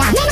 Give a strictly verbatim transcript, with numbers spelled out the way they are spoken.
อย่างแน่